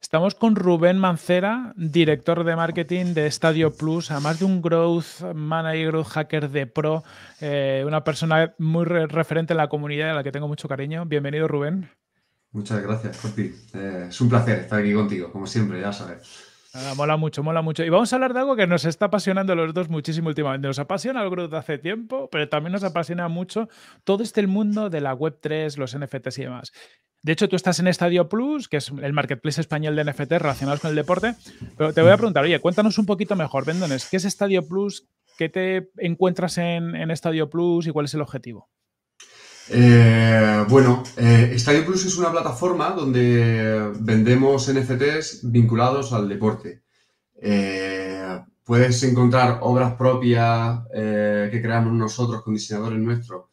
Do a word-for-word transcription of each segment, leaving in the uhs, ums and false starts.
Estamos con Rubén Mancera, director de marketing de Stadio Plus, además de un growth manager, growth hacker de pro, eh, una persona muy re referente en la comunidad, a la que tengo mucho cariño. Bienvenido, Rubén. Muchas gracias, Corti. Eh, es un placer estar aquí contigo, como siempre, ya sabes. Ah, mola mucho, mola mucho. Y vamos a hablar de algo que nos está apasionando a los dos muchísimo últimamente. Nos apasiona el growth hace tiempo, pero también nos apasiona mucho todo este el mundo de la web tres, los N F Ts y demás. De hecho, tú estás en Stadio Plus, que es el marketplace español de N F T relacionados con el deporte, pero te voy a preguntar, oye, cuéntanos un poquito mejor, Vendones, ¿qué es Stadio Plus? ¿Qué te encuentras en, en Stadio Plus y cuál es el objetivo? Eh, bueno, eh, Stadio Plus es una plataforma donde vendemos N F Ts vinculados al deporte. Eh, puedes encontrar obras propias eh, que creamos nosotros con diseñadores nuestros.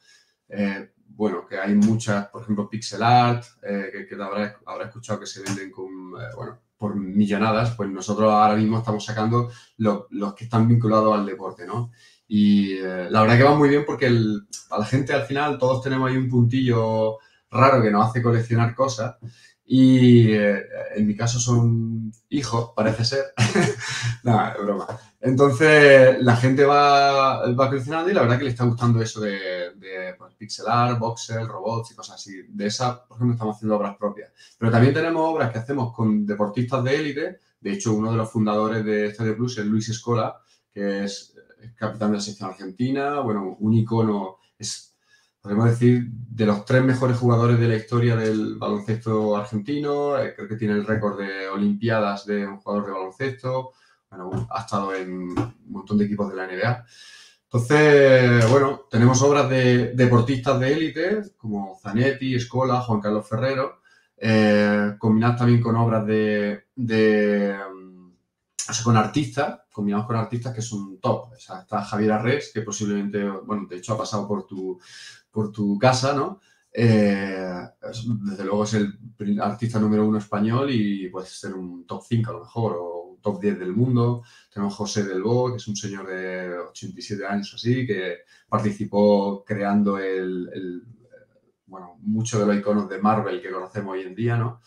Eh, bueno, que hay muchas, por ejemplo, pixel art, eh, que, que habrás habrá escuchado que se venden con, eh, bueno, por millonadas. Pues nosotros ahora mismo estamos sacando lo, los que están vinculados al deporte, ¿no? Y eh, la verdad que va muy bien porque el, a la gente al final todos tenemos ahí un puntillo raro que nos hace coleccionar cosas y eh, en mi caso son hijos, parece ser. Nada, es broma. Entonces la gente va, va coleccionando y la verdad que le está gustando eso de, de pues, pixel art, voxel, robots y cosas así. De esas, por ejemplo, estamos haciendo obras propias. Pero también tenemos obras que hacemos con deportistas de élite. De hecho, uno de los fundadores de Stadio Plus es Luis Scola, que es capitán de la selección argentina, bueno, un icono, es, podemos decir, de los tres mejores jugadores de la historia del baloncesto argentino. Eh, creo que tiene el récord de olimpiadas de un jugador de baloncesto, bueno, ha estado en un montón de equipos de la N B A. Entonces, bueno, tenemos obras de deportistas de élite, como Zanetti, Scola, Juan Carlos Ferrero, eh, combinadas también con obras de... de O sea, con artistas, combinados con artistas que son top. O sea, está Javier Arrés, que posiblemente, bueno, de hecho ha pasado por tu, por tu casa, ¿no? Eh, desde luego es el artista número uno español y puede ser un top cinco a lo mejor, o un top diez del mundo. Tenemos José Delbo, que es un señor de ochenta y siete años o así, que participó creando el, el bueno, muchos de los iconos de Marvel que conocemos hoy en día, ¿no?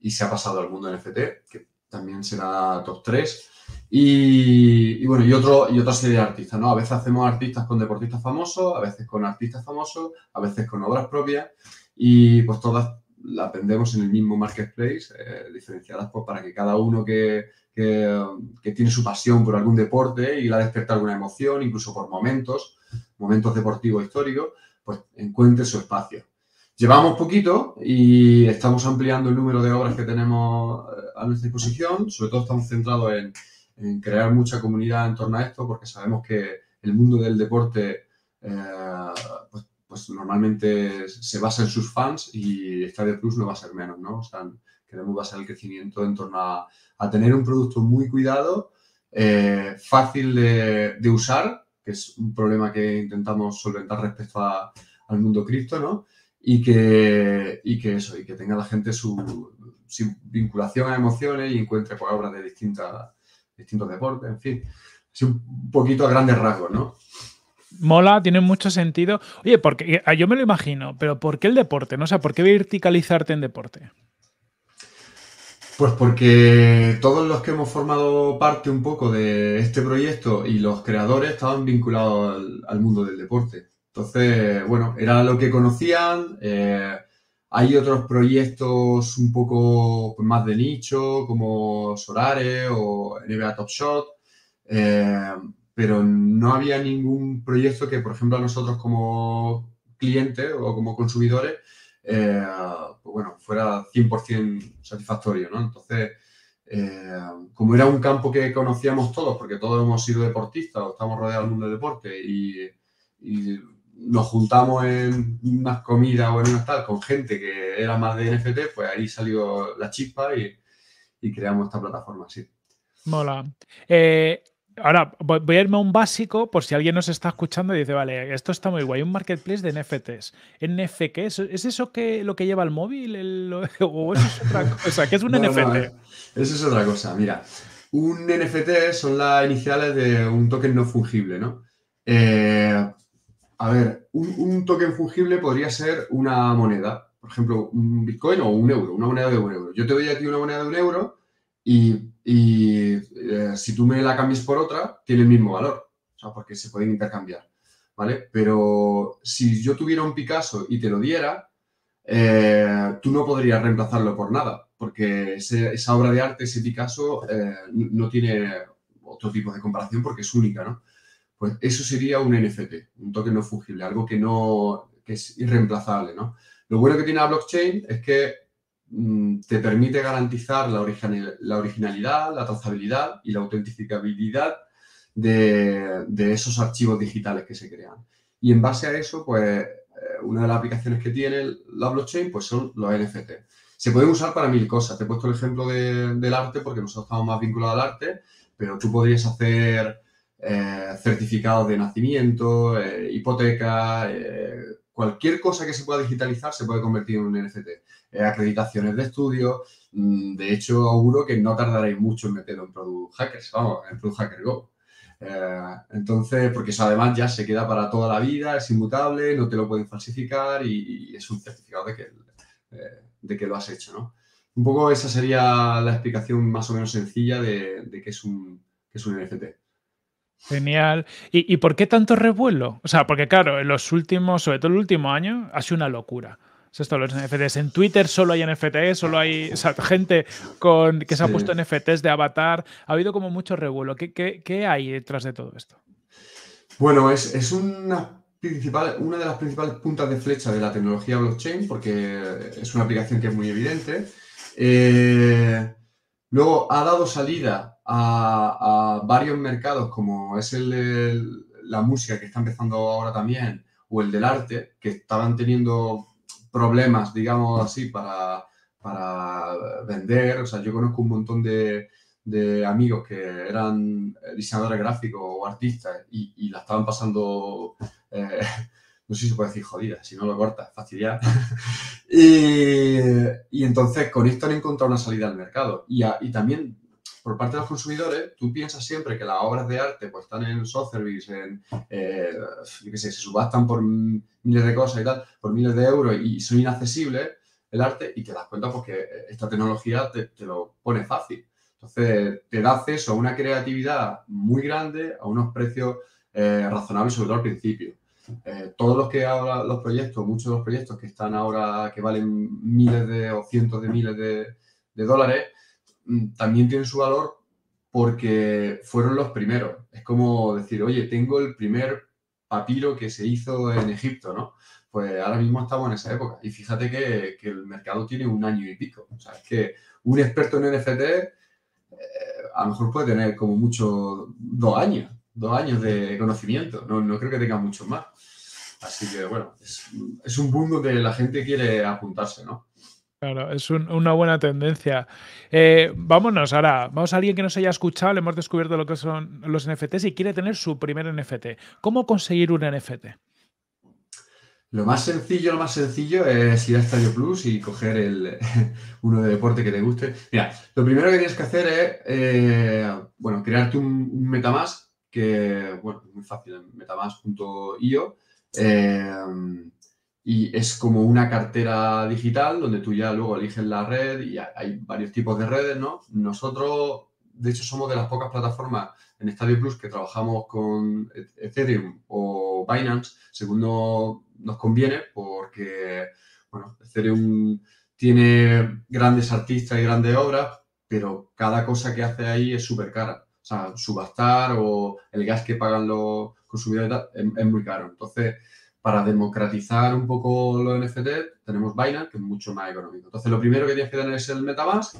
Y se ha pasado al mundo N F T, que también será top tres. Y, y bueno, y, otro, y otra serie de artistas, ¿no? A veces hacemos artistas con deportistas famosos, a veces con artistas famosos, a veces con obras propias y pues todas las vendemos en el mismo marketplace, eh, diferenciadas pues para que cada uno que, que, que tiene su pasión por algún deporte y la despierta alguna emoción, incluso por momentos, momentos deportivos históricos, pues encuentre su espacio. Llevamos poquito y estamos ampliando el número de obras que tenemos a nuestra disposición. Sobre todo estamos centrados en, en crear mucha comunidad en torno a esto porque sabemos que el mundo del deporte eh, pues, pues normalmente se basa en sus fans y Stadio Plus no va a ser menos, ¿no? O sea, queremos basar el crecimiento en torno a, a tener un producto muy cuidado, eh, fácil de, de usar, que es un problema que intentamos solventar respecto a, al mundo cripto, ¿no? Y que, y que eso, y que tenga la gente su, su vinculación a emociones y encuentre pues, obras de distintas, distintos deportes, en fin, así un poquito a grandes rasgos, ¿no? Mola, tiene mucho sentido. Oye, porque yo me lo imagino, pero ¿por qué el deporte? ¿No? O sea, ¿por qué verticalizarte en deporte? Pues porque todos los que hemos formado parte un poco de este proyecto y los creadores estaban vinculados al, al mundo del deporte. Entonces, bueno, era lo que conocían. Eh, hay otros proyectos un poco más de nicho, como Sorare o N B A Top Shot, eh, pero no había ningún proyecto que, por ejemplo, a nosotros como clientes o como consumidores, eh, pues bueno, fuera cien por cien satisfactorio, ¿no? Entonces, eh, como era un campo que conocíamos todos, porque todos hemos sido deportistas o estamos rodeados del mundo del deporte y... y nos juntamos en unas comidas o en unas tal con gente que era más de N F T, pues ahí salió la chispa y, y creamos esta plataforma, sí. Mola. Eh, ahora, voy a irme a un básico por si alguien nos está escuchando y dice, vale, esto está muy guay, un marketplace de N F Ts. ¿N F T qué es? ¿Es eso que, lo que lleva el móvil? El, ¿O eso es otra cosa? ¿Qué es un no, N F T? No, eso es otra cosa, mira. Un N F T son las iniciales de un token no fungible, ¿no? Eh... A ver, un, un token fungible podría ser una moneda. por ejemplo, un Bitcoin o un euro, una moneda de un euro. Yo te doy a ti una moneda de un euro y, y eh, si tú me la cambias por otra, tiene el mismo valor, o sea, porque se pueden intercambiar, ¿vale? Pero si yo tuviera un Picasso y te lo diera, eh, tú no podrías reemplazarlo por nada, porque ese, esa obra de arte, ese Picasso, eh, no tiene otro tipo de comparación porque es única, ¿no? Pues eso sería un N F T, un token no fungible, algo que no, que es irreemplazable, ¿no? Lo bueno que tiene la blockchain es que mm, te permite garantizar la, original, la originalidad, la trazabilidad y la autentificabilidad de, de esos archivos digitales que se crean. Y en base a eso, pues, eh, una de las aplicaciones que tiene la blockchain, pues, son los N F T. Se pueden usar para mil cosas. Te he puesto el ejemplo de, del arte porque nosotros estamos más vinculados al arte, pero tú podrías hacer... Eh, certificados de nacimiento, eh, hipoteca, eh, cualquier cosa que se pueda digitalizar se puede convertir en un N F T. Eh, acreditaciones de estudio, mm, de hecho, auguro que no tardaréis mucho en meterlo en Product Hackers, vamos, en Product Hacker Go. Eh, entonces, porque eso además ya se queda para toda la vida, es inmutable, no te lo pueden falsificar y, y es un certificado de que, eh, de que lo has hecho, ¿no? Un poco esa sería la explicación más o menos sencilla de, de qué es un, qué es un N F T. Genial. ¿Y, ¿Y por qué tanto revuelo? O sea, porque claro, en los últimos, sobre todo el último año, ha sido una locura. O sea, esto, los N F Ts. En Twitter solo hay N F Ts, solo hay o sea, gente con, que se ha puesto sí. N F Ts de avatar. Ha habido como mucho revuelo. ¿Qué, qué, qué hay detrás de todo esto? Bueno, es, es una, principal, una de las principales puntas de flecha de la tecnología blockchain, porque es una aplicación que es muy evidente. Eh, luego ha dado salida... A, a varios mercados como es el de la música, que está empezando ahora también, o el del arte, que estaban teniendo problemas, digamos así, para, para vender. O sea, yo conozco un montón de, de amigos que eran diseñadores gráficos o artistas y, y la estaban pasando, eh, no sé si se puede decir jodida, si no lo cortas, fastidiada. y, y entonces con esto han encontrado una salida al mercado. Y, a, y también... Por parte de los consumidores, tú piensas siempre que las obras de arte pues, están en Sotheby's, en, eh, yo qué sé, se subastan por miles de cosas y tal, por miles de euros y son inaccesibles el arte y te das cuenta porque esta tecnología te, te lo pone fácil. Entonces, te da acceso a una creatividad muy grande, a unos precios eh, razonables, sobre todo al principio. Eh, todos los que ahora, los proyectos, muchos de los proyectos que están ahora, que valen miles de o cientos de miles de, de dólares, también tienen su valor porque fueron los primeros. Es como decir, oye, tengo el primer papiro que se hizo en Egipto, ¿no? Pues ahora mismo estamos en esa época. Y fíjate que, que el mercado tiene un año y pico. O sea, es que un experto en N F T eh, a lo mejor puede tener como mucho dos años, dos años de conocimiento. No, no creo que tenga mucho más. Así que, bueno, es, es un boom donde la gente quiere apuntarse, ¿no? Claro, es un, una buena tendencia. Eh, vámonos ahora, vamos a alguien que nos haya escuchado, le hemos descubierto lo que son los N F Ts y quiere tener su primer N F T. ¿Cómo conseguir un N F T? Lo más sencillo, lo más sencillo es ir a Stadio Plus y coger el, uno de deporte que te guste. Mira, lo primero que tienes que hacer es, eh, bueno, crearte un, un MetaMask, que, bueno, es muy fácil, metamask punto i o. Eh, Y es como una cartera digital donde tú ya luego eliges la red y hay varios tipos de redes, ¿no? Nosotros, de hecho, somos de las pocas plataformas en Stadio Plus que trabajamos con Ethereum o Binance, según no, nos conviene, porque, bueno, Ethereum tiene grandes artistas y grandes obras, pero cada cosa que hace ahí es súper cara. O sea, subastar o el gas que pagan los consumidores es, es muy caro. Entonces... Para democratizar un poco los N F T, tenemos Binance, que es mucho más económico. Entonces, lo primero que tienes que tener es el MetaMask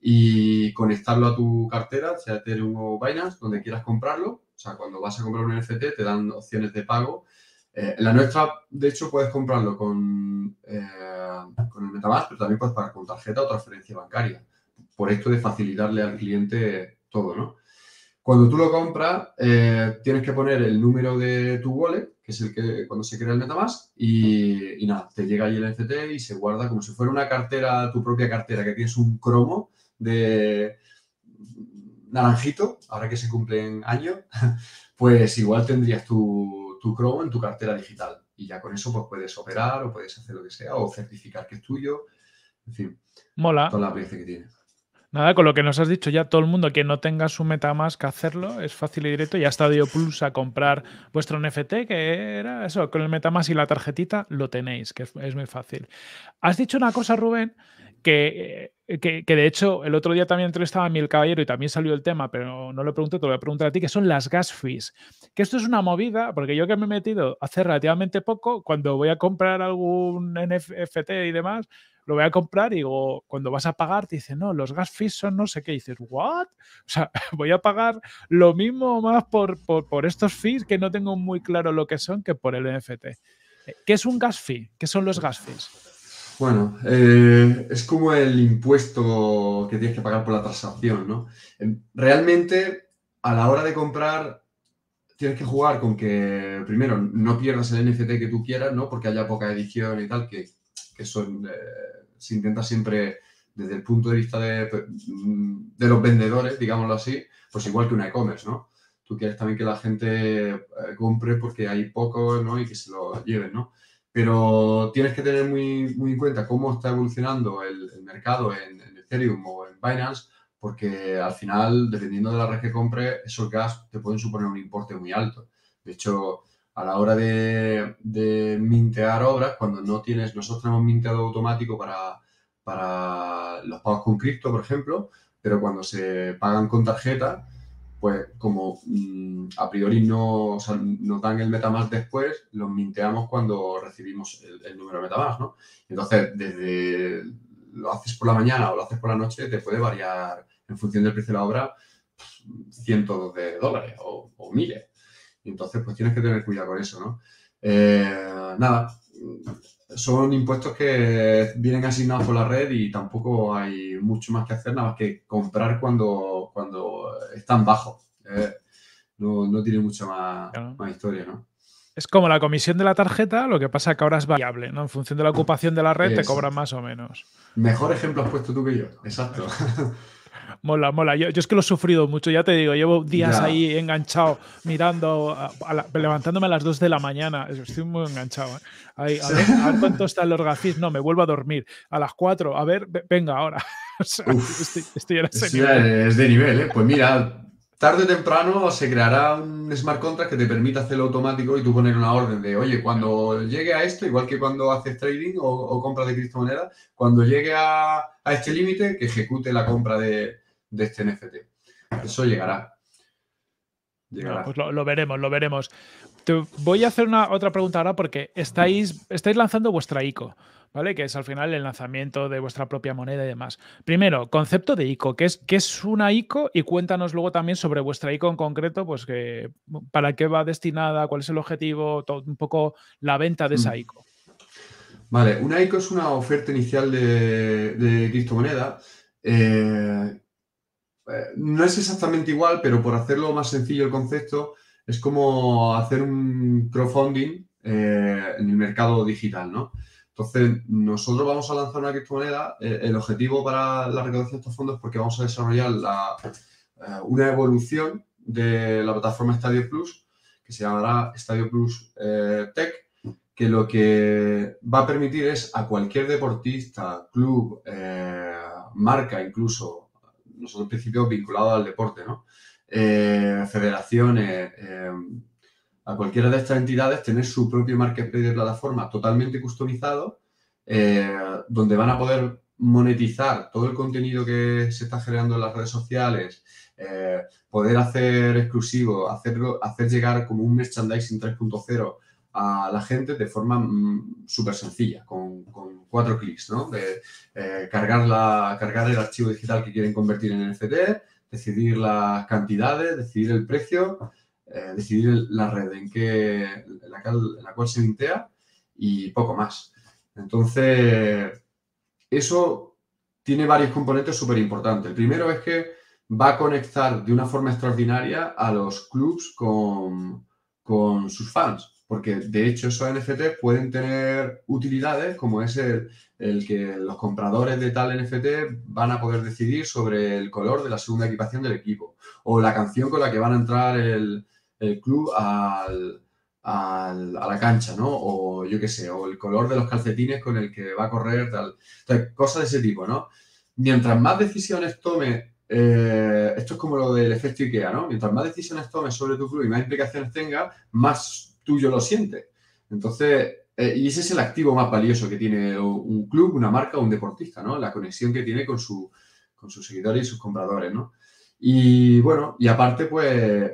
y conectarlo a tu cartera, sea Ethereum o Binance, donde quieras comprarlo. O sea, cuando vas a comprar un N F T, te dan opciones de pago. Eh, la nuestra, de hecho, puedes comprarlo con, eh, con el MetaMask, pero también puedes pagar con tarjeta o transferencia bancaria. Por esto de facilitarle al cliente todo, ¿no? Cuando tú lo compras, eh, tienes que poner el número de tu wallet, que es el que cuando se crea el MetaMask, y, y nada, te llega ahí el N F T y se guarda como si fuera una cartera, tu propia cartera, que tienes un cromo de naranjito, ahora que se cumplen años, pues igual tendrías tu, tu cromo en tu cartera digital. y ya con eso pues puedes operar o puedes hacer lo que sea o certificar que es tuyo. En fin, mola. Toda la experiencia que tienes. Nada, con lo que nos has dicho ya, todo el mundo que no tenga su MetaMask a hacerlo, es fácil y directo. Ya Stadio Plus a comprar vuestro N F T, que era eso, con el MetaMask y la tarjetita lo tenéis, que es, es muy fácil. Has dicho una cosa, Rubén, que, que, que de hecho el otro día también entrevistaba a Mil Caballero y también salió el tema, pero no lo pregunto, te lo voy a preguntar a ti, que son las gas fees. Que esto es una movida, porque yo que me he metido hace relativamente poco, cuando voy a comprar algún N F T y demás, lo voy a comprar y digo, cuando vas a pagar, te dicen, no, los gas fees son no sé qué. Y dices, ¿what? O sea, voy a pagar lo mismo más por, por, por estos fees que no tengo muy claro lo que son que por el N F T. ¿Qué es un gas fee? ¿Qué son los gas fees? Bueno, eh, es como el impuesto que tienes que pagar por la transacción, ¿no? Realmente, a la hora de comprar, tienes que jugar con que, primero, no pierdas el N F T que tú quieras, ¿no? Porque haya poca edición y tal, que... que son, eh, se intenta siempre desde el punto de vista de, de los vendedores, digámoslo así, pues igual que una e-commerce, ¿no? Tú quieres también que la gente eh, compre porque hay pocos, ¿no? Y que se lo lleven, ¿no? Pero tienes que tener muy, muy en cuenta cómo está evolucionando el, el mercado en, en Ethereum o en Binance, porque al final, dependiendo de la red que compre, esos gas te pueden suponer un importe muy alto. De hecho, a la hora de, de mintear obras, cuando no tienes... Nosotros tenemos minteado automático para, para los pagos con cripto, por ejemplo, pero cuando se pagan con tarjeta, pues como mmm, a priori no, o sea, no dan el MetaMask después, los minteamos cuando recibimos el, el número de MetaMask, ¿no? Entonces, desde lo haces por la mañana o lo haces por la noche, te puede variar en función del precio de la obra cientos de dólares o, o miles. Entonces, pues tienes que tener cuidado con eso, ¿no? Eh, nada, son impuestos que vienen asignados por la red y tampoco hay mucho más que hacer, nada más que comprar cuando, cuando están bajos. Eh, no, no tiene mucha más, claro, más historia, ¿no? Es como la comisión de la tarjeta, lo que pasa es que ahora es variable, ¿no? En función de la ocupación de la red es, te cobran más o menos. Mejor ejemplo has puesto tú que yo. Exacto. Mola, mola. Yo, yo es que lo he sufrido mucho, ya te digo, llevo días ya ahí enganchado, mirando, a, a la, levantándome a las dos de la mañana. Estoy muy enganchado, ¿eh? Ahí, a, ver, a ver cuánto están los gafis. No, me vuelvo a dormir. A las cuatro, a ver, venga ahora. O sea, Uf, estoy, estoy en ese nivel. Es de nivel, ¿eh? Pues mira, tarde o temprano se creará un smart contract que te permita hacerlo automático y tú poner una orden de, oye, cuando llegue a esto, igual que cuando haces trading o, o compras de criptomonedas, cuando llegue a, a este límite, que ejecute la compra de, de este N F T. Eso llegará. Llegará. No, pues lo, lo veremos, lo veremos. Te voy a hacer una otra pregunta ahora porque estáis, estáis lanzando vuestra I C O, ¿vale? Que es al final el lanzamiento de vuestra propia moneda y demás. Primero, concepto de I C O, ¿qué es, qué es una I C O? Y cuéntanos luego también sobre vuestra I C O en concreto, pues que, para qué va destinada, cuál es el objetivo, todo, un poco la venta de esa I C O. Vale, una I C O es una oferta inicial de, de criptomoneda. Eh, no es exactamente igual, pero por hacerlo más sencillo el concepto, es como hacer un crowdfunding eh, en el mercado digital, ¿no? Entonces, nosotros vamos a lanzar una criptomoneda. Eh, el objetivo para la recaudación de estos fondos es porque vamos a desarrollar la, eh, una evolución de la plataforma Stadio Plus, que se llamará Stadio Plus eh, Tech, que lo que va a permitir es a cualquier deportista, club, eh, marca incluso, nosotros en principio vinculados al deporte, ¿no? Eh, federaciones... Eh, a cualquiera de estas entidades tener su propio marketplace de plataforma totalmente customizado, eh, donde van a poder monetizar todo el contenido que se está generando en las redes sociales, eh, poder hacer exclusivo, hacerlo, hacer llegar como un merchandising tres punto cero a la gente de forma mm, súper sencilla, con, con cuatro clics, ¿no? De, eh, cargar, la, cargar el archivo digital que quieren convertir en N F T, decidir las cantidades, decidir el precio... Eh, decidir el, la red en, que, en, la cual, en la cual se mintea y poco más. Entonces, eso tiene varios componentes súper importantes. El primero es que va a conectar de una forma extraordinaria a los clubs con, con sus fans, porque de hecho esos N F T pueden tener utilidades, como es el, el que los compradores de tal N F T van a poder decidir sobre el color de la segunda equipación del equipo o la canción con la que van a entrar el... el club al, al, a la cancha, ¿no? O yo qué sé, o el color de los calcetines con el que va a correr, tal. Entonces, cosas de ese tipo, ¿no? Mientras más decisiones tome, eh, esto es como lo del efecto IKEA, ¿no? Mientras más decisiones tomes sobre tu club y más implicaciones tengas, más tuyo lo sientes. Entonces, eh, y ese es el activo más valioso que tiene un club, una marca o un deportista, ¿no? La conexión que tiene con su, con sus seguidores y sus compradores, ¿no? Y bueno, y aparte, pues...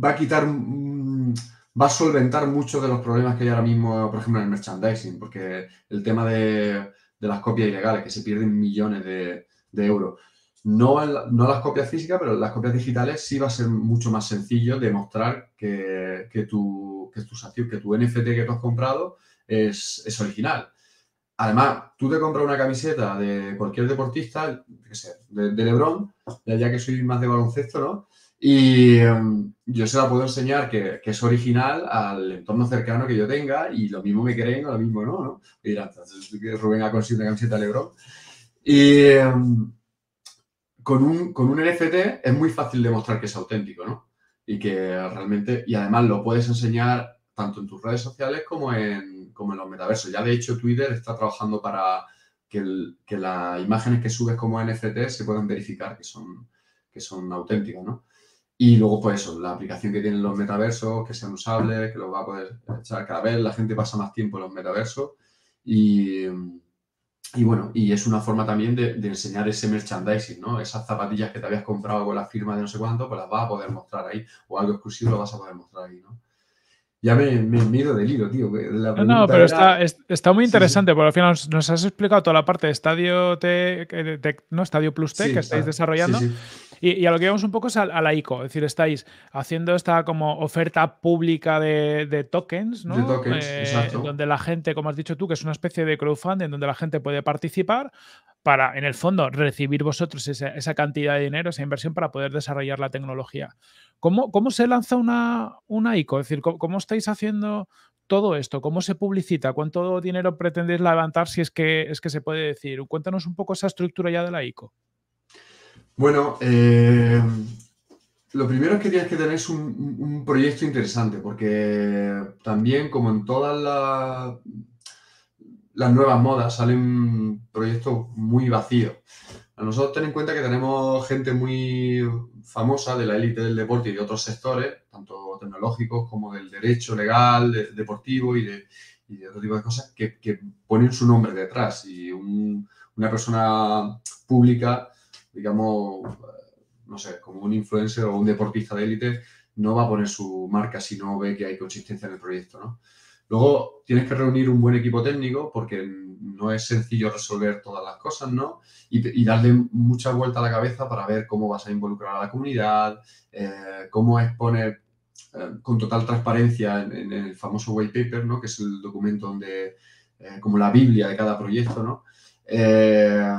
va a quitar, va a solventar muchos de los problemas que hay ahora mismo, por ejemplo, en el merchandising, porque el tema de, de las copias ilegales, que se pierden millones de, de euros. No, la, no las copias físicas, pero las copias digitales sí va a ser mucho más sencillo demostrar que, que, tu, que, tus activos, que tu N F T que tú has comprado es, es original. Además, tú te compras una camiseta de cualquier deportista, que sea, de, de Lebron, ya que soy más de baloncesto, ¿no? Y um, yo se la puedo enseñar que, que es original al entorno cercano que yo tenga y lo mismo me creen o lo mismo no, ¿no? Y dirán, Rubén ha conseguido una camiseta de Lebron. Y um, con, un, con un N F T es muy fácil demostrar que es auténtico, ¿no? Y que realmente, y además lo puedes enseñar tanto en tus redes sociales como en, como en los metaversos. Ya de hecho Twitter está trabajando para que, el, que las imágenes que subes como N F T se puedan verificar que son, que son auténticas, ¿no? Y luego, pues eso, la aplicación que tienen los metaversos, que sean usables, que los va a poder echar cada vez. La gente pasa más tiempo en los metaversos. Y, y bueno, y es una forma también de, de enseñar ese merchandising, ¿no? Esas zapatillas que te habías comprado con la firma de no sé cuánto, pues las vas a poder mostrar ahí. O algo exclusivo lo vas a poder mostrar ahí, ¿no? Ya me, me miro del hilo, tío. La no, no, pero era... está, está muy interesante, sí, sí. Porque al final nos, nos has explicado toda la parte de Stadio, Tech, Tech, ¿no? Stadio Plus Tech, sí, que estáis claro. desarrollando. Sí, sí. Y, y a lo que vamos un poco es a, a la I C O. Es decir, estáis haciendo esta como oferta pública de, de tokens, ¿no? De tokens, eh, exacto. Donde la gente, como has dicho tú, que es una especie de crowdfunding donde la gente puede participar para, en el fondo, recibir vosotros esa, esa cantidad de dinero, esa inversión para poder desarrollar la tecnología. ¿Cómo, cómo se lanza una, una I C O? Es decir, ¿cómo, ¿cómo estáis haciendo todo esto? ¿Cómo se publicita? ¿Cuánto dinero pretendéis levantar si es que, es que se puede decir? Cuéntanos un poco esa estructura ya de la I C O. Bueno, eh, lo primero es que tienes que tener un, un proyecto interesante, porque también, como en todas las, las nuevas modas, salen proyectos muy vacíos. A nosotros ten en cuenta que tenemos gente muy famosa de la élite del deporte y de otros sectores, tanto tecnológicos como del derecho legal, de, deportivo y de, y de otro tipo de cosas, que, que ponen su nombre detrás. Y un, una persona pública, digamos, no sé, como un influencer o un deportista de élite, no va a poner su marca si no ve que hay consistencia en el proyecto, ¿no? Luego tienes que reunir un buen equipo técnico porque no es sencillo resolver todas las cosas, ¿no? Y, y darle mucha vuelta a la cabeza para ver cómo vas a involucrar a la comunidad, eh, cómo exponer eh, con total transparencia en, en el famoso white paper, ¿no? Que es el documento donde, eh, como la Biblia de cada proyecto, ¿no? Eh,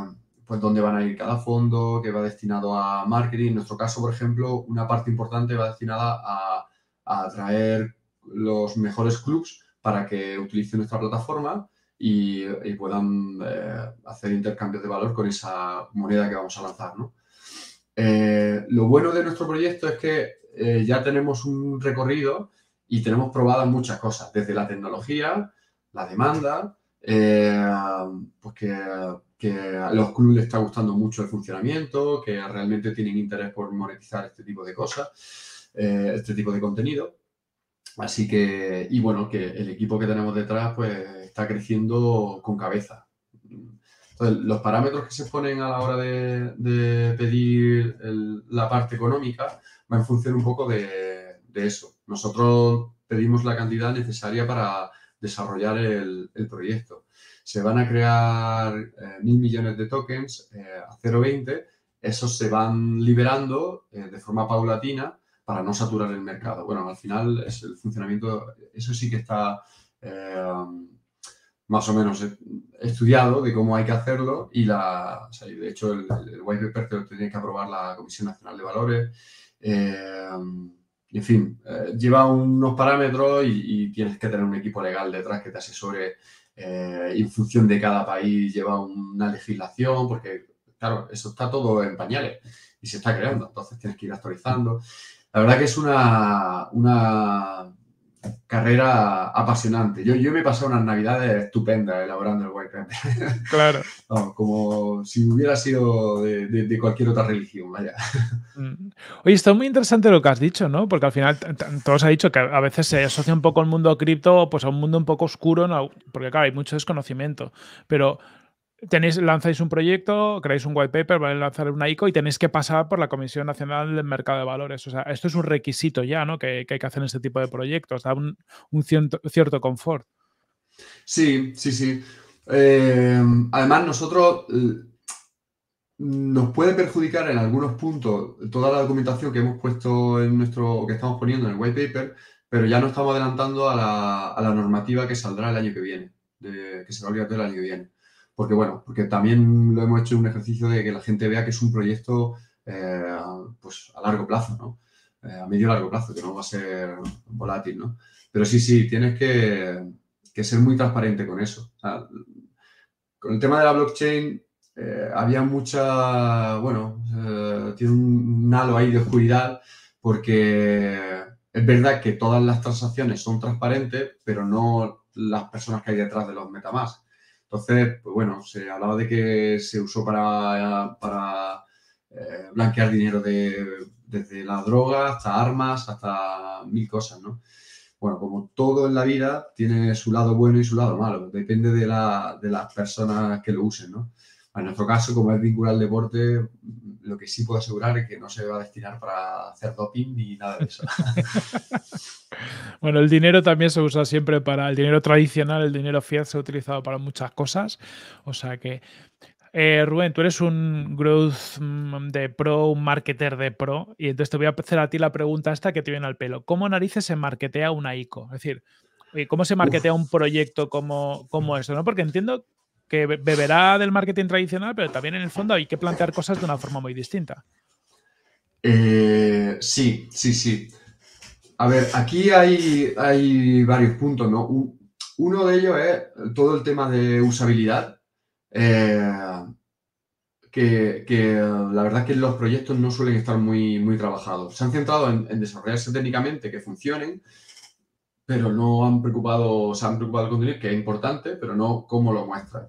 pues dónde van a ir cada fondo, que va destinado a marketing. En nuestro caso, por ejemplo, una parte importante va destinada a, a atraer los mejores clubs para que utilicen nuestra plataforma y, y puedan eh, hacer intercambios de valor con esa moneda que vamos a lanzar, ¿no? Eh, lo bueno de nuestro proyecto es que eh, ya tenemos un recorrido y tenemos probadas muchas cosas, desde la tecnología, la demanda, eh, pues que, que a los clubes les está gustando mucho el funcionamiento, que realmente tienen interés por monetizar este tipo de cosas, eh, este tipo de contenido. Así que, y bueno, que el equipo que tenemos detrás pues está creciendo con cabeza. Entonces, los parámetros que se ponen a la hora de, de pedir el, la parte económica va en función un poco de, de eso. Nosotros pedimos la cantidad necesaria para desarrollar el, el proyecto. Se van a crear eh, mil millones de tokens eh, a cero coma veinte. Esos se van liberando eh, de forma paulatina, para no saturar el mercado. Bueno, al final es el funcionamiento, eso sí que está eh, más o menos estudiado de cómo hay que hacerlo y la, o sea, de hecho el, el white paper lo tiene que aprobar la Comisión Nacional de Valores. Eh, en fin, eh, lleva unos parámetros y, y tienes que tener un equipo legal detrás que te asesore eh, y en función de cada país lleva una legislación porque, claro, eso está todo en pañales y se está creando, entonces tienes que ir actualizando. La verdad que es una, una carrera apasionante. Yo, yo me he pasado unas navidades estupendas elaborando el white paper. Claro. No, como si hubiera sido de, de, de cualquier otra religión, vaya. Oye, está muy interesante lo que has dicho, ¿no? Porque al final todos ha dicho que a veces se asocia un poco el mundo cripto pues a un mundo un poco oscuro, ¿no? Porque claro, hay mucho desconocimiento, pero... Tenéis, lanzáis un proyecto, creáis un white paper, vais a lanzar una I C O y tenéis que pasar por la Comisión Nacional del Mercado de Valores. O sea, esto es un requisito ya, ¿no? Que, que hay que hacer en este tipo de proyectos. Da un, un cierto, cierto confort. Sí, sí, sí. Eh, además, nosotros eh, nos puede perjudicar en algunos puntos toda la documentación que hemos puesto en nuestro, o que estamos poniendo en el white paper, pero ya nos estamos adelantando a la, a la normativa que saldrá el año que viene, de, que será obligatoria el año que viene. Porque, bueno, porque también lo hemos hecho en un ejercicio de que la gente vea que es un proyecto eh, pues a largo plazo, ¿no? Eh, a medio largo plazo, que no va a ser volátil, ¿no? Pero sí, sí, tienes que, que ser muy transparente con eso. O sea, con el tema de la blockchain eh, había mucha, bueno, eh, tiene un halo ahí de oscuridad porque es verdad que todas las transacciones son transparentes, pero no las personas que hay detrás de los MetaMask. Entonces, pues bueno, se hablaba de que se usó para, para eh, blanquear dinero de, desde la droga hasta armas, hasta mil cosas, ¿no? Bueno, como todo en la vida, tiene su lado bueno y su lado malo. Depende de, la, de las personas que lo usen, ¿no? En nuestro caso, como es vincular al deporte, lo que sí puedo asegurar es que no se va a destinar para hacer doping ni nada de eso. Bueno, el dinero también se usa siempre para el dinero tradicional, el dinero fiat se ha utilizado para muchas cosas. O sea que, eh, Rubén, tú eres un growth de pro, un marketer de pro, y entonces te voy a hacer a ti la pregunta esta que te viene al pelo. ¿Cómo narices se marketea una I C O? Es decir, ¿cómo se marketea Uf. un proyecto como, como esto? ¿No? Porque entiendo que beberá del marketing tradicional, pero también en el fondo hay que plantear cosas de una forma muy distinta. Eh, sí, sí, sí. A ver, aquí hay, hay varios puntos, ¿no? Uno de ellos es todo el tema de usabilidad, eh, que, que la verdad es que los proyectos no suelen estar muy, muy trabajados. Se han centrado en, en desarrollarse técnicamente, que funcionen, pero no han preocupado, se han preocupado del contenido, que es importante, pero no cómo lo muestran.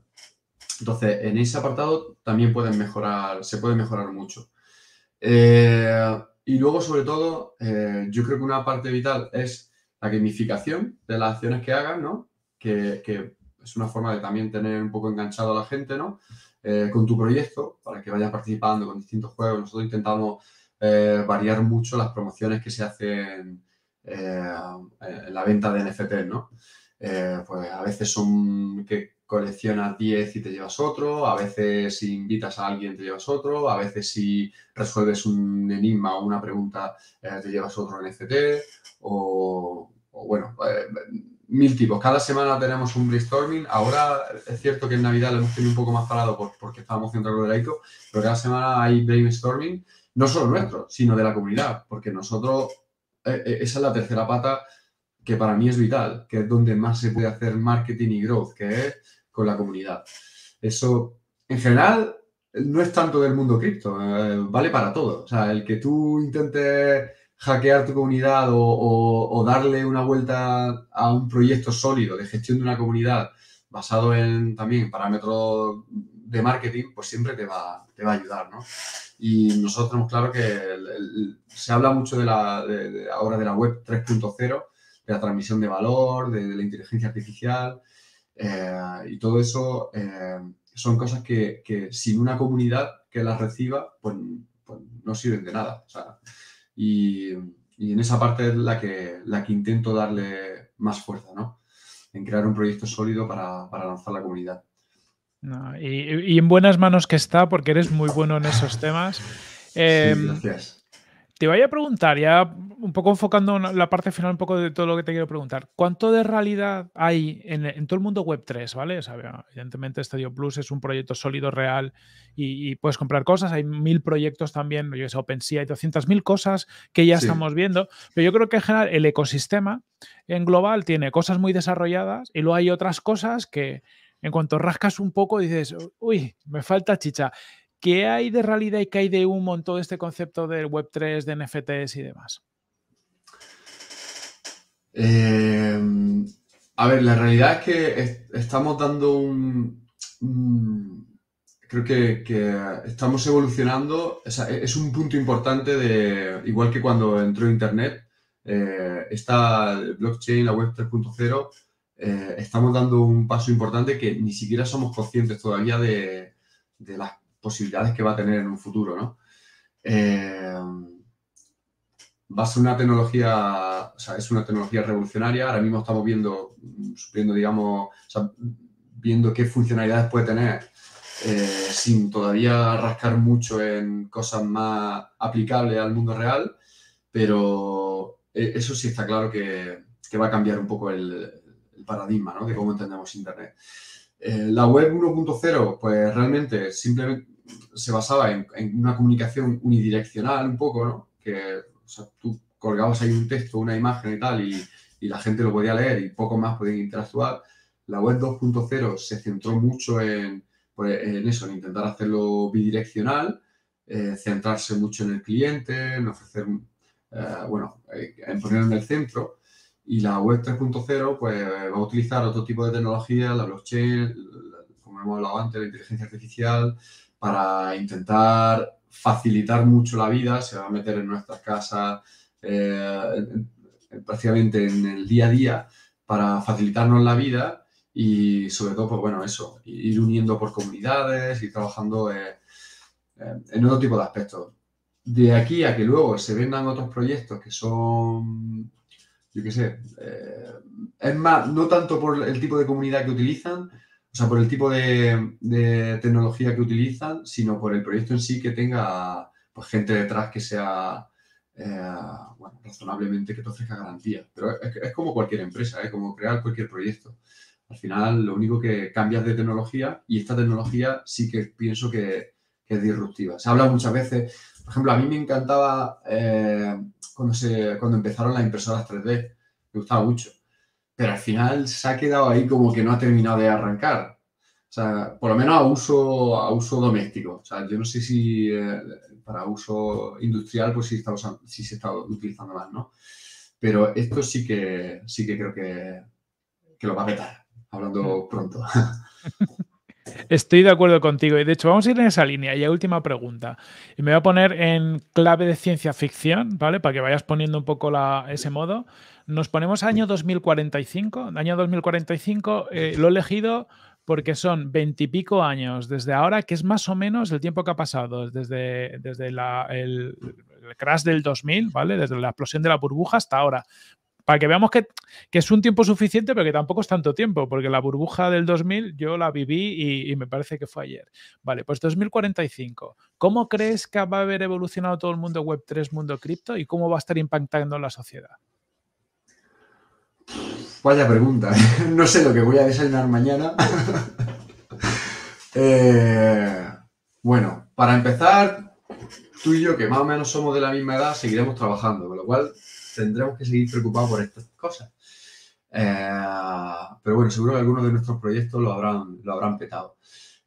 Entonces, en ese apartado también pueden mejorar, se puede mejorar mucho. Eh, y luego, sobre todo, eh, yo creo que una parte vital es la gamificación de las acciones que hagan, ¿no? Que, que es una forma de también tener un poco enganchado a la gente, ¿no? Eh, con tu proyecto, para que vaya participando con distintos juegos. Nosotros intentamos eh, variar mucho las promociones que se hacen Eh, en la venta de N F T, ¿no? Eh, pues a veces son que coleccionas diez y te llevas otro, a veces si invitas a alguien te llevas otro, a veces si resuelves un enigma o una pregunta eh, te llevas otro N F T, o, o bueno, eh, mil tipos. Cada semana tenemos un brainstorming. Ahora es cierto que en Navidad lo hemos tenido un poco más parado por, porque estábamos centrados en el I C O, pero cada semana hay brainstorming, no solo nuestro, sino de la comunidad, porque nosotros... Esa es la tercera pata que para mí es vital, que es donde más se puede hacer marketing y growth, que es con la comunidad. Eso, en general, no es tanto del mundo cripto, eh, vale para todo. O sea, el que tú intentes hackear tu comunidad o, o, o darle una vuelta a un proyecto sólido de gestión de una comunidad basado en también parámetros de marketing, pues siempre te va, te va a ayudar, ¿no? Y nosotros tenemos claro que el, el, se habla mucho de la, de, de, ahora de la web tres punto cero, de la transmisión de valor, de, de la inteligencia artificial, eh, y todo eso eh, son cosas que, que sin una comunidad que las reciba, pues, pues no sirven de nada. O sea, y, y en esa parte es la que, la que intento darle más fuerza, ¿no? En crear un proyecto sólido para, para lanzar la comunidad. No, y, y en buenas manos que está, porque eres muy bueno en esos temas. Eh, sí, gracias. Te voy a preguntar, ya un poco enfocando la parte final un poco de todo lo que te quiero preguntar. ¿Cuánto de realidad hay en, en todo el mundo web tres, ¿vale? O sea, evidentemente Stadio Plus es un proyecto sólido, real, y, y puedes comprar cosas. Hay mil proyectos también, yo sé, OpenSea, hay doscientas mil cosas que ya sí. estamos viendo. Pero yo creo que en general el ecosistema en global tiene cosas muy desarrolladas y luego hay otras cosas que... En cuanto rascas un poco dices, uy, me falta chicha. ¿Qué hay de realidad y qué hay de humo en todo este concepto del web tres, de N F Ts y demás? Eh, a ver, la realidad es que est estamos dando un... un creo que, que estamos evolucionando. Es, es un punto importante, de igual que cuando entró Internet, eh, está el blockchain, la web tres punto cero, eh, estamos dando un paso importante que ni siquiera somos conscientes todavía de, de las posibilidades que va a tener en un futuro, ¿no? Eh, va a ser una tecnología, o sea, es una tecnología revolucionaria. Ahora mismo estamos viendo, viendo digamos, o sea, viendo qué funcionalidades puede tener, eh, sin todavía rascar mucho en cosas más aplicables al mundo real, pero eso sí está claro que, que va a cambiar un poco el, el paradigma, ¿no?, de cómo entendemos Internet. Eh, la web uno punto cero, pues realmente simplemente se basaba en, en una comunicación unidireccional un poco, ¿no? Que, o sea, tú colgabas ahí un texto, una imagen y tal, y, y la gente lo podía leer y poco más podían interactuar. La web dos punto cero se centró mucho en, pues, en eso, en intentar hacerlo bidireccional, eh, centrarse mucho en el cliente, en ofrecer, eh, bueno, en ponerlo en el centro. Y la web tres punto cero, pues, va a utilizar otro tipo de tecnología, la blockchain, como hemos hablado antes, la inteligencia artificial, para intentar facilitar mucho la vida. Se va a meter en nuestras casas, eh, en, en, prácticamente en el día a día, para facilitarnos la vida y, sobre todo, pues, bueno, eso, ir uniendo por comunidades y trabajando eh, en otro tipo de aspectos. De aquí a que luego se vendan otros proyectos que son... yo qué sé, eh, es más, no tanto por el tipo de comunidad que utilizan, o sea, por el tipo de, de tecnología que utilizan, sino por el proyecto en sí, que tenga, pues, gente detrás que sea, eh, bueno, razonablemente, que te ofrezca garantías. Pero es, es como cualquier empresa, ¿eh? Como crear cualquier proyecto. Al final, lo único que cambias de tecnología, y esta tecnología sí que pienso que, que es disruptiva. Se habla muchas veces, por ejemplo, a mí me encantaba... Eh, Cuando, se, cuando empezaron las impresoras tres D, me gustaba mucho, pero al final se ha quedado ahí como que no ha terminado de arrancar, o sea, por lo menos a uso, a uso doméstico. O sea, yo no sé si eh, para uso industrial, pues sí, está usando, sí se está utilizando más, ¿no? Pero esto sí que, sí que creo que, que lo va a petar, hablando pronto. Estoy de acuerdo contigo, y de hecho vamos a ir en esa línea. Y última pregunta, y me voy a poner en clave de ciencia ficción, ¿vale? Para que vayas poniendo un poco la, ese modo. Nos ponemos año dos mil cuarenta y cinco. Año dos mil cuarenta y cinco, eh, lo he elegido porque son veintipico años desde ahora, que es más o menos el tiempo que ha pasado desde, desde la, el, el crash del dos mil, ¿vale? Desde la explosión de la burbuja hasta ahora. Para que veamos que, que es un tiempo suficiente, pero que tampoco es tanto tiempo, porque la burbuja del dos mil yo la viví y, y me parece que fue ayer. Vale, pues dos mil cuarenta y cinco. ¿Cómo crees que va a haber evolucionado todo el mundo web tres, mundo cripto, y cómo va a estar impactando en la sociedad? Vaya pregunta. No sé lo que voy a desayunar mañana. eh, bueno, para empezar, tú y yo, que más o menos somos de la misma edad, seguiremos trabajando, con lo cual... tendremos que seguir preocupados por estas cosas. Eh, pero bueno, seguro que algunos de nuestros proyectos lo habrán, lo habrán petado.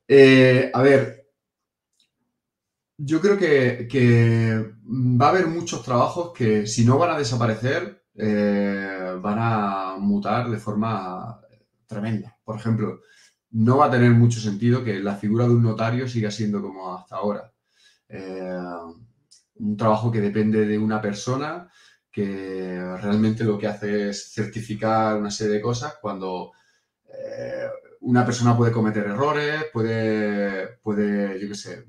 Eh, a ver, yo creo que, que va a haber muchos trabajos que, si no van a desaparecer, eh, van a mutar de forma tremenda. Por ejemplo, no va a tener mucho sentido que la figura de un notario siga siendo como hasta ahora. Eh, un trabajo que depende de una persona... que realmente lo que hace es certificar una serie de cosas, cuando eh, una persona puede cometer errores, puede, puede yo qué sé,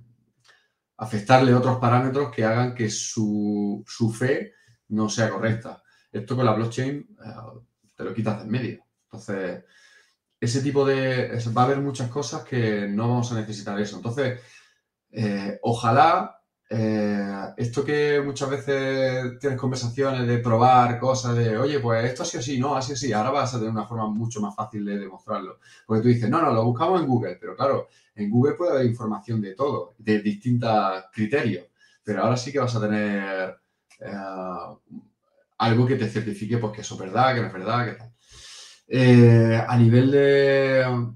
afectarle otros parámetros que hagan que su, su fe no sea correcta. Esto con la blockchain eh, te lo quitas de en medio. Entonces, ese tipo de... va a haber muchas cosas que no vamos a necesitar eso. Entonces, eh, ojalá... Eh, esto que muchas veces tienes conversaciones de probar cosas de, oye, pues esto ha sido así, no, ha sido así, ahora vas a tener una forma mucho más fácil de demostrarlo. Porque tú dices, no, no, lo buscamos en Google, pero claro, en Google puede haber información de todo, de distintos criterios, pero ahora sí que vas a tener eh, algo que te certifique, pues, que eso es verdad, que no es verdad, que tal. Eh, a nivel de...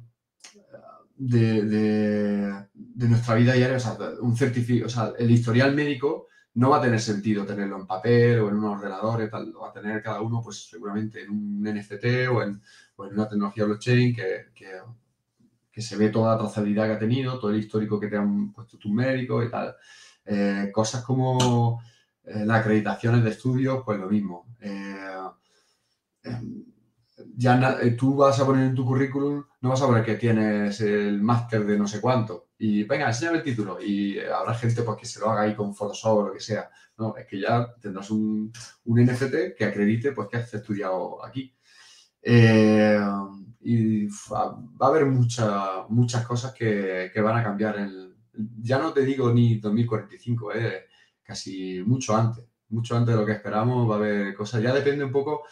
De, de, de nuestra vida diaria, o sea, un certificado, o sea, el historial médico no va a tener sentido tenerlo en papel o en un ordenador y tal. Lo va a tener cada uno, pues seguramente en un N F T o en, o en una tecnología blockchain que, que, que se ve toda la trazabilidad que ha tenido, todo el histórico que te han puesto tus médicos y tal. Eh, cosas como eh, las acreditaciones de estudios, pues lo mismo. Eh, eh, ya tú vas a poner en tu currículum, no vas a poner que tienes el máster de no sé cuánto y venga, enséñame el título, y habrá gente pues que se lo haga ahí con Photoshop o lo que sea. No, es que ya tendrás un, un N F T que acredite pues que has estudiado aquí. Eh, y va a haber mucha, muchas cosas que, que van a cambiar. En, ya no te digo ni dos mil cuarenta y cinco, eh, casi mucho antes, mucho antes de lo que esperamos va a haber cosas. Ya depende un poco.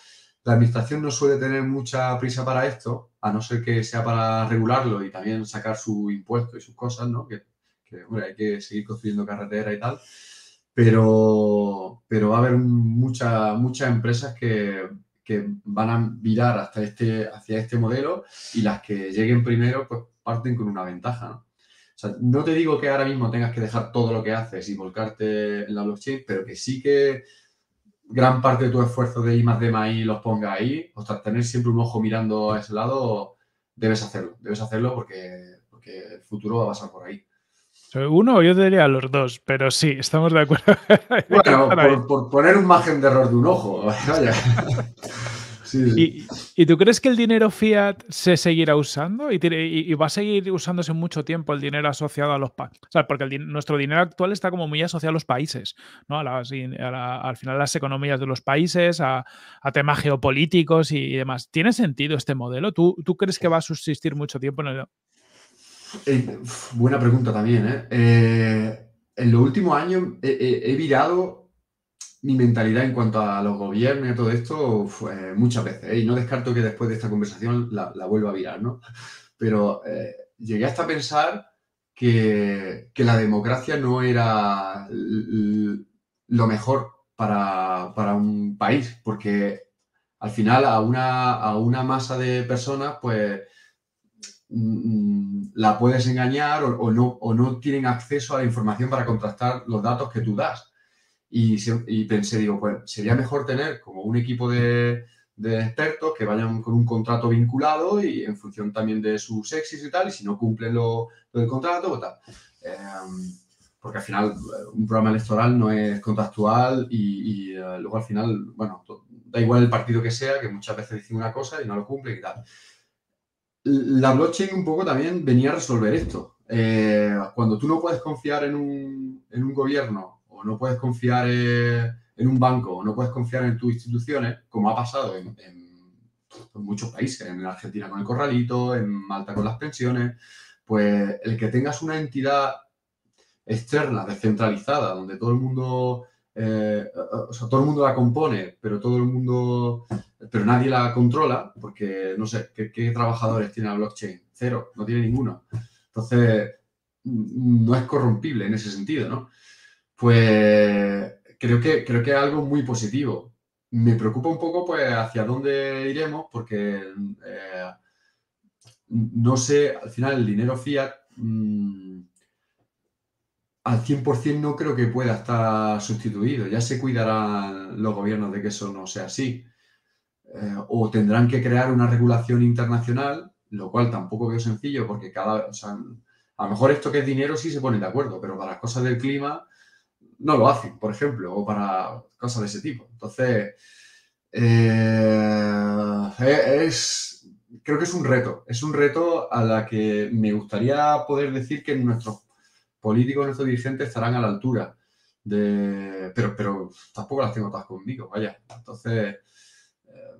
La administración no suele tener mucha prisa para esto, a no ser que sea para regularlo y también sacar su impuesto y sus cosas, ¿no? Que, que hombre, hay que seguir construyendo carretera y tal. Pero, pero va a haber mucha, muchas empresas que, que van a virar hasta este, hacia este modelo, y las que lleguen primero pues parten con una ventaja, ¿no? O sea, no te digo que ahora mismo tengas que dejar todo lo que haces y volcarte en la blockchain, pero que sí que gran parte de tu esfuerzo de I más D más I los ponga ahí. O sea, tener siempre un ojo mirando a ese lado, debes hacerlo. Debes hacerlo porque, porque el futuro va a pasar por ahí. Uno, yo te diría los dos, pero sí, estamos de acuerdo. Bueno, por, por poner un margen de error de un ojo. Vaya. Sí, sí. ¿Y, ¿Y tú crees que el dinero fiat se seguirá usando? ¿Y, tiene, y, y va a seguir usándose mucho tiempo el dinero asociado a los países? O sea, porque el, nuestro dinero actual está como muy asociado a los países, ¿no? A la, a la, al final, las economías de los países, a, a temas geopolíticos y, y demás. ¿Tiene sentido este modelo? ¿Tú, tú crees que va a subsistir mucho tiempo en el... Eh, buena pregunta también, ¿eh? Eh, en los últimos años he, he, he virado... mi mentalidad en cuanto a los gobiernos y todo esto, fue muchas veces, ¿eh? Y no descarto que después de esta conversación la, la vuelva a virar, ¿no? Pero eh, llegué hasta pensar que, que la democracia no era lo mejor para, para un país, porque al final a una, a una masa de personas, pues, la puedes engañar o, o, no, o no tienen acceso a la información para contrastar los datos que tú das. Y, y pensé, digo, pues sería mejor tener como un equipo de, de expertos que vayan con un contrato vinculado y en función también de sus éxitos y tal, y si no cumplen lo, lo del contrato o tal. Eh, porque al final un programa electoral no es contractual y, y uh, luego al final, bueno, da igual el partido que sea, que muchas veces dicen una cosa y no lo cumplen y tal. La blockchain un poco también venía a resolver esto. Eh, cuando tú no puedes confiar en un, en un gobierno, o no puedes confiar en un banco, o no puedes confiar en tus instituciones, como ha pasado en, en, en muchos países, en Argentina con el corralito, en Malta con las pensiones, pues el que tengas una entidad externa, descentralizada, donde todo el mundo, eh, o sea, todo el mundo la compone, pero todo el mundo, pero nadie la controla, porque no sé, ¿qué, qué trabajadores tiene la blockchain? Cero, no tiene ninguno. Entonces, no es corrompible en ese sentido, ¿no? Pues creo que, creo que es algo muy positivo. Me preocupa un poco pues hacia dónde iremos, porque eh, no sé, al final el dinero fiat mmm, al cien por cien no creo que pueda estar sustituido. Ya se cuidarán los gobiernos de que eso no sea así. Eh, o tendrán que crear una regulación internacional, lo cual tampoco veo sencillo, porque cada, o sea, a lo mejor esto que es dinero sí se ponen de acuerdo, pero para las cosas del clima no lo hacen, por ejemplo, o para cosas de ese tipo. Entonces, eh, es, creo que es un reto. Es un reto a la que me gustaría poder decir que nuestros políticos, nuestros dirigentes estarán a la altura. De, pero, pero tampoco las tengo todas conmigo, vaya. Entonces, eh,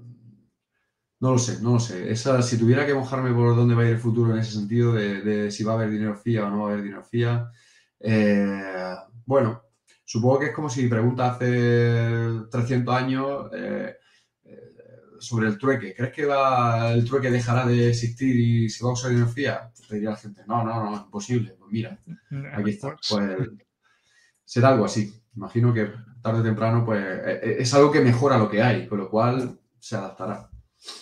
no lo sé, no lo sé. Esa, si tuviera que mojarme por dónde va a ir el futuro en ese sentido, de, de si va a haber dinero fiat o no va a haber dinero fiat, eh, bueno... Supongo que es como si preguntas hace trescientos años eh, eh, sobre el trueque. ¿Crees que va, el trueque dejará de existir y se va a usar dinero fiat? Te diría la gente, no, no, no, es imposible. Pues mira, aquí está. Pues será algo así. Imagino que tarde o temprano pues, es algo que mejora lo que hay, con lo cual se adaptará.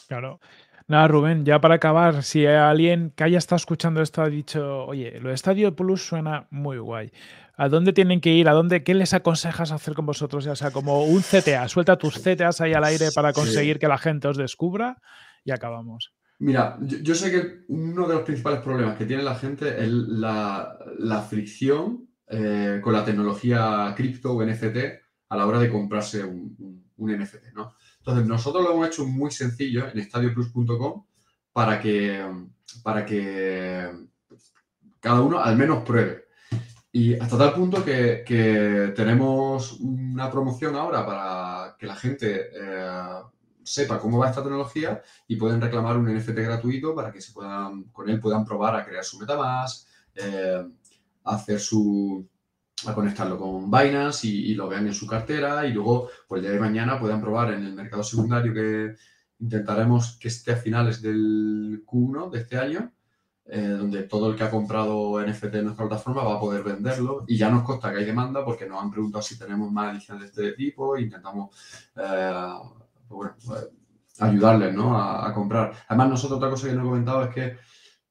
Claro. Nada, Rubén, ya para acabar, si hay alguien que haya estado escuchando esto ha dicho, oye, lo de Stadio Plus suena muy guay, ¿a dónde tienen que ir? ¿A dónde? ¿Qué les aconsejas hacer con vosotros? O sea, como un C T A, suelta tus C T As ahí al aire para conseguir que la gente os descubra y acabamos. Mira, yo, yo sé que uno de los principales problemas que tiene la gente es la, la fricción eh, con la tecnología cripto o N F T a la hora de comprarse un, un, un N F T, ¿no? Entonces, nosotros lo hemos hecho muy sencillo en stadio plus punto com para que, para que cada uno al menos pruebe. Y hasta tal punto que, que tenemos una promoción ahora para que la gente eh, sepa cómo va esta tecnología y pueden reclamar un N F T gratuito para que se puedan, con él puedan probar a crear su MetaMask, eh, hacer su... a conectarlo con Binance y, y lo vean en su cartera y luego, pues el día de mañana puedan probar en el mercado secundario que intentaremos que esté a finales del Q uno de este año, eh, donde todo el que ha comprado N F T en nuestra plataforma va a poder venderlo y ya nos consta que hay demanda porque nos han preguntado si tenemos más ediciones de este tipo e intentamos eh, bueno, ayudarles, ¿no?, a, a comprar. Además, nosotros otra cosa que no he comentado es que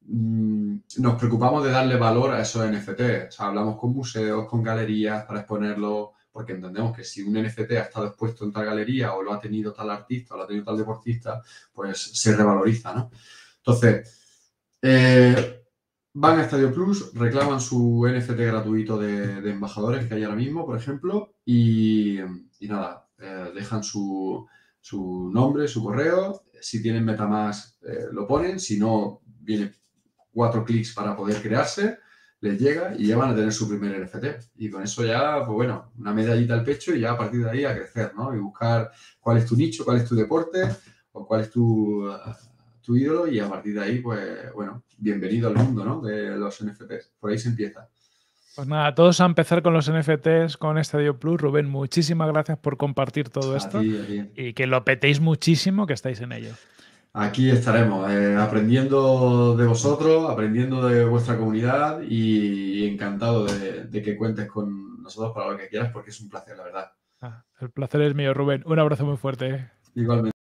nos preocupamos de darle valor a esos N F T. O sea, hablamos con museos, con galerías para exponerlo, porque entendemos que si un N F T ha estado expuesto en tal galería o lo ha tenido tal artista o lo ha tenido tal deportista, pues se revaloriza, ¿no? Entonces, eh, van a Stadio Plus, reclaman su N F T gratuito de, de embajadores que hay ahora mismo, por ejemplo, y, y nada, eh, dejan su, su nombre, su correo. Si tienen MetaMask, eh, lo ponen. Si no, viene cuatro clics para poder crearse, les llega y ya van a tener su primer N F T. Y con eso ya, pues bueno, una medallita al pecho y ya a partir de ahí a crecer, ¿no? Y buscar cuál es tu nicho, cuál es tu deporte o cuál es tu, tu ídolo y a partir de ahí, pues bueno, bienvenido al mundo, ¿no?, de los N F Ts. Por ahí se empieza. Pues nada, todos a empezar con los N F Ts, con Stadio Plus. Rubén, muchísimas gracias por compartir todo a esto ti, a ti. Y que lo petéis muchísimo, que estáis en ello. Aquí estaremos, eh, aprendiendo de vosotros, aprendiendo de vuestra comunidad y encantado de, de que cuentes con nosotros para lo que quieras porque es un placer, la verdad. Ah, el placer es mío, Rubén. Un abrazo muy fuerte. Igualmente.